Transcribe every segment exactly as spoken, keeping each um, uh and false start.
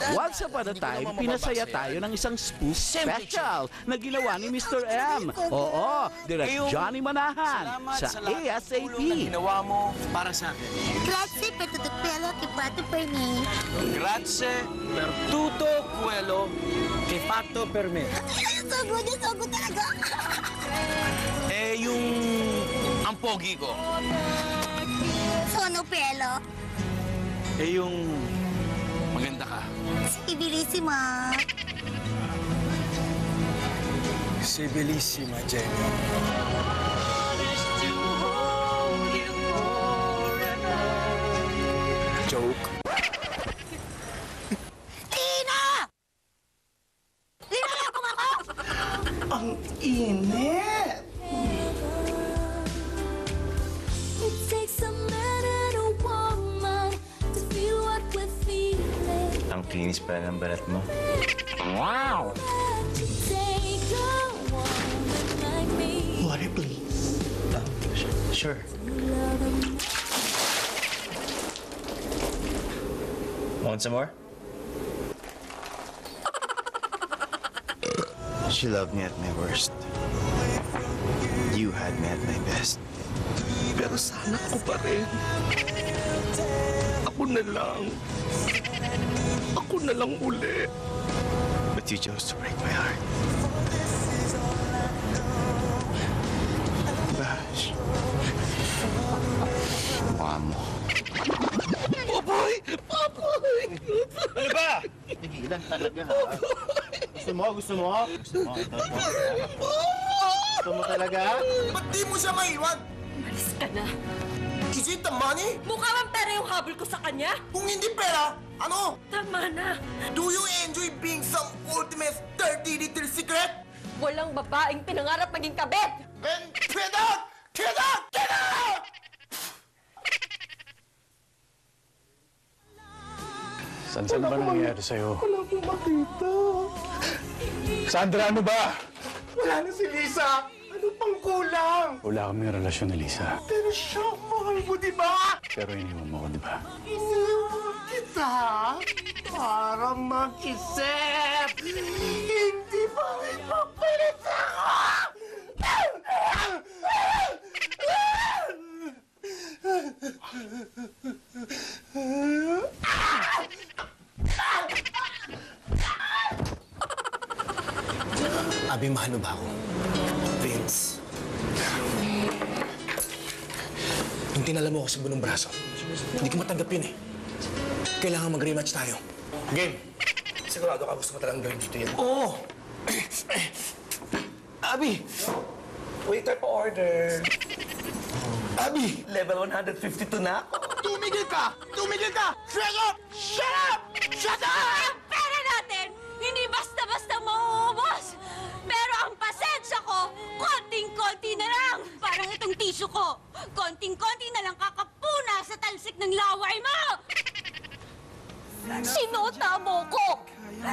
Once upon a time, pinasaya tayo ng isang spoof special na ginawa ni Mister M. Oo, direct Johnny Manahan sa A S A P. Ginawa mo para sa akin. Grazie per tutto quello che fatto per me. Grazie per tutto quello che fatto per me. Sobrang sobrang talaga. Eh, yung ang pogi ko. Sono pelo. Eh, yung maganda ka. Si Bellissima. Si Bellissima, Jenny. Joke. Lina! Lina, kumako! Ang init! Ang kinis pala ng balat mo. Wow! Water, please. Uh, sure. Want some more? She loved me at my worst. You had me at my best. Pero sana ako pa rin. Ako na lang. Ako na lang uli. But you chose to break my heart. Bash. Mukha mo. Papoy! Papoy! Ano ba? Nagigilan talaga, ha? Gusto mo? Gusto mo? Gusto mo? Gusto mo talaga? Ba't di mo siya maiwan? Malis ka na. Is it the money? Mukha bang pera yung habol ko sa kanya? Kung hindi pera, ano? Tama na. Do you enjoy being some ultimate dirty little secret? Walang babaeng pinangarap maging kabit! Then get out! Get out! Get out! San-san ba nangyayari sa'yo? Wala akong makita. Sandra, ano ba? Wala na si Lisa. Ano pang kulang? Wala kami ng relasyon ni Lisa. Pero siya ang mahal mo, di ba? Pero iniwan mo ko, di ba? Iniwan kita para mag-isip. Hindi ba rin magpalit ako? Abby, mahal mo ba ako? Vince. Yung tinala mo ako sa bunong braso, hindi ko matanggap yun eh. Kailangan mag-rematch tayo. Game! Sigurado ka gusto mo talagang gawin dito yan. Oo! Abby! Waiter po order. Abby! Level one fifty-two na ako. Tumigil ka! Tumigil ka! Shut up! Shut up! Shut up! Ang pera natin, hindi basta-basta mauubos! Pero ang pasensya ko, konting-konti na lang. Parang itong tissue ko, konting-konti na lang kakapuna sa talsik ng laway mo! Sinota mo ko!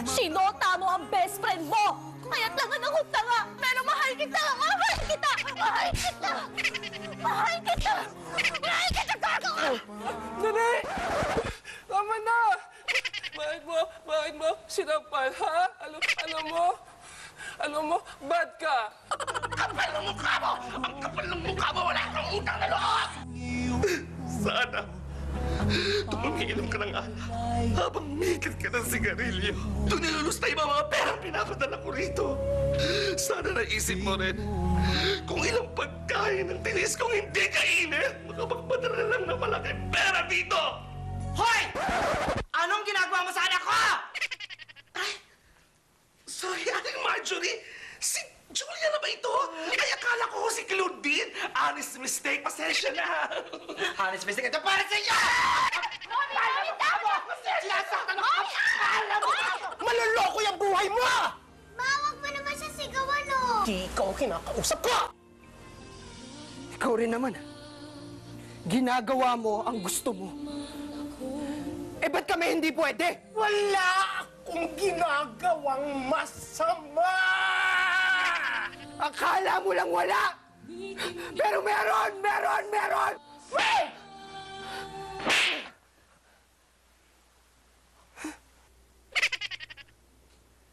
Sinota mo ang best friend mo! Kaya't lang ang hutanga! Pero mahal kita! Mahal kita! Mahal kita! Mahal kita! Mahal kita! Nani! Tama na! Bakit mo? Bakit mo? Sinampal, ha? Alam, alam mo? Alam mo? Bad ka! Ang kapal ng mukha mo! Ang kapal ng mukha mo! Wala kang utang na loob! Sana tumiinom ka ng alak habang mikit ka ng sigarilyo. Doon nilulustay mo mga perang pinapadala ko rito. Sana naisip mo rin kung ilang pagkain ang tinis kong hindi kainin. Makapagpadala lang na malaking pera dito! Hoy! Anong ginagawa mo sa anak ko? Ay, sorry, ating Marjorie. Si Julia na ba ito? Ay, akala ko ko si Claudine. Honest mistake. Pasensya na. Honest mistake. Ito para sa iyo! Nomi, Nomi, tama! Pasensya sa akin! Nomi, alam mo! Maloloko yung buhay mo! Ma, huwag mo naman siya sigawan, no? Di ikaw kinakausap ko! Ikaw rin naman, ha? Ginagawa mo ang gusto mo. Eh, ba't kami hindi pwede? Wala akong ginagawang masama! Akala mo lang wala! Pero meron! Meron! Meron! Wait!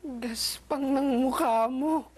Gaspang ng mukha mo.